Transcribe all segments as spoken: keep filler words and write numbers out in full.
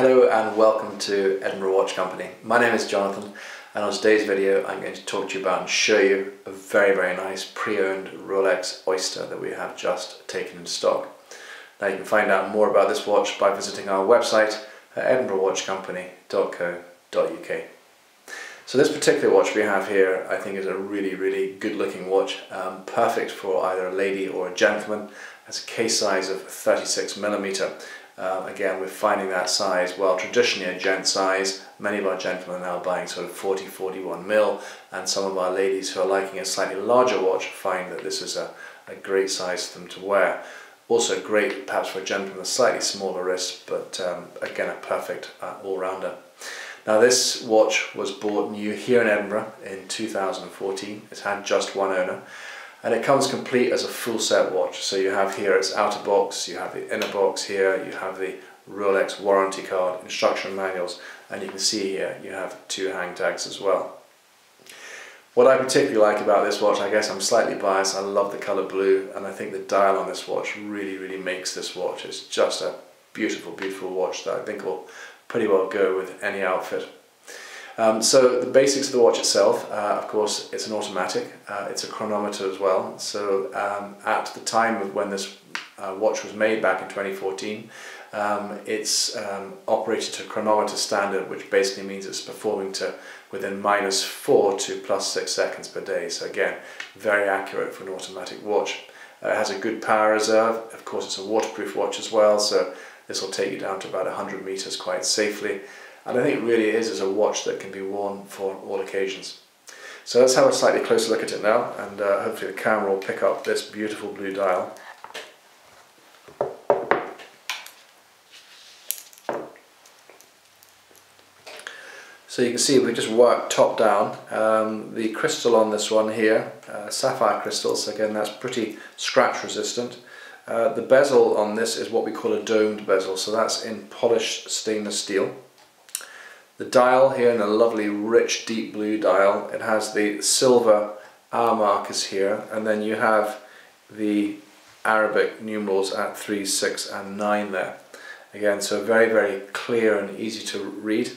Hello and welcome to Edinburgh Watch Company. My name is Jonathan and on today's video I'm going to talk to you about and show you a very very nice pre-owned Rolex Oyster that we have just taken in stock. Now you can find out more about this watch by visiting our website at edinburgh watch company dot co dot U K. So this particular watch we have here I think is a really really good looking watch, um, perfect for either a lady or a gentleman. It's a case size of thirty-six millimeter. Uh, again, we're finding that size, well, traditionally a gent size. Many of our gentlemen are now buying sort of forty, forty-one mil, and some of our ladies who are liking a slightly larger watch find that this is a, a great size for them to wear. Also great perhaps for a gentleman with a slightly smaller wrist, but um, again, a perfect uh, all-rounder. Now this watch was bought new here in Edinburgh in two thousand fourteen. It's had just one owner. And it comes complete as a full set watch. So you have here its outer box, you have the inner box here, you have the Rolex warranty card, instruction manuals, and you can see here you have two hang tags as well. What I particularly like about this watch, I guess I'm slightly biased, I love the colour blue, and I think the dial on this watch really, really makes this watch. It's just a beautiful, beautiful watch that I think will pretty well go with any outfit. Um, so the basics of the watch itself, uh, of course, it's an automatic, uh, it's a chronometer as well. So um, at the time of when this uh, watch was made back in twenty fourteen, um, it's um, operated to chronometer standard, which basically means it's performing to within minus four to plus six seconds per day. So again, very accurate for an automatic watch. Uh, it has a good power reserve. Of course, it's a waterproof watch as well, so this will take you down to about one hundred meters quite safely. And I think it really is is a watch that can be worn for all occasions. So let's have a slightly closer look at it now, and uh, hopefully the camera will pick up this beautiful blue dial. So you can see we just work top down. Um, the crystal on this one here, uh, sapphire crystals, again that's pretty scratch resistant. Uh, the bezel on this is what we call a domed bezel, so that's in polished stainless steel. The dial here in a lovely rich deep blue dial, it has the silver hour markers here, and then you have the Arabic numerals at three, six and nine there. Again, so very very clear and easy to read.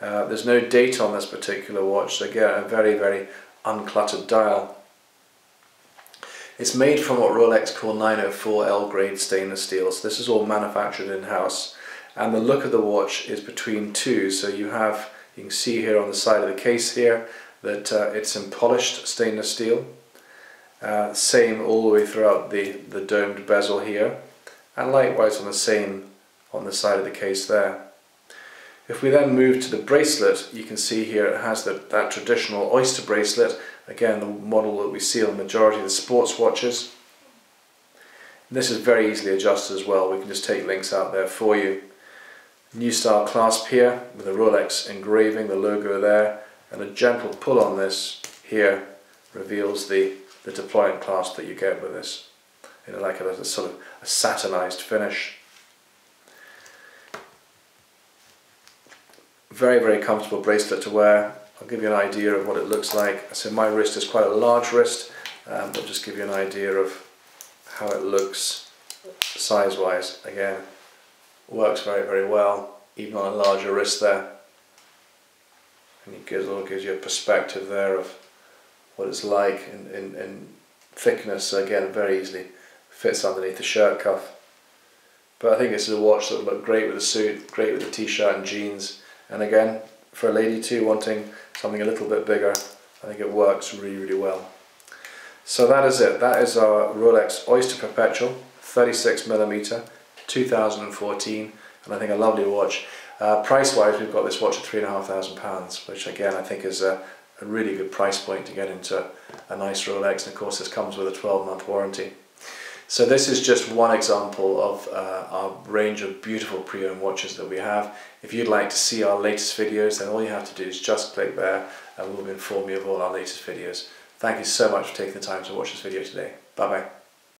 Uh, there's no date on this particular watch, so again a very very uncluttered dial. It's made from what Rolex call nine oh four L grade stainless steel, so this is all manufactured in-house. And the look of the watch is between two, so you have, you can see here on the side of the case here that uh, it's in polished stainless steel, uh, same all the way throughout the, the domed bezel here, and likewise on the same on the side of the case there. If we then move to the bracelet, you can see here it has the, that traditional Oyster bracelet, again the model that we see on the majority of the sports watches. And this is very easily adjusted as well, we can just take links out there for you. New style clasp here with a Rolex engraving, the logo there, and a gentle pull on this here reveals the, the deployant clasp that you get with this. You know, like a, a sort of a satinized finish. Very, very comfortable bracelet to wear. I'll give you an idea of what it looks like. So my wrist is quite a large wrist, um, but just give you an idea of how it looks size-wise. Again, works very very well even on a larger wrist there, and it gives, gives you a perspective there of what it's like in, in, in thickness. So again, very easily fits underneath the shirt cuff, but I think this is a watch that would look great with a suit, great with a t-shirt and jeans, and again for a lady too wanting something a little bit bigger, I think it works really really well. So that is it, that is our Rolex Oyster Perpetual thirty-six millimeter two thousand fourteen, and I think a lovely watch. Uh, price-wise, we've got this watch at three and a half thousand pounds, which again I think is a, a really good price point to get into a nice Rolex. And of course, this comes with a twelve month warranty. So this is just one example of uh, our range of beautiful pre-owned watches that we have. If you'd like to see our latest videos, then all you have to do is just click there, and we'll inform you of all our latest videos. Thank you so much for taking the time to watch this video today. Bye bye.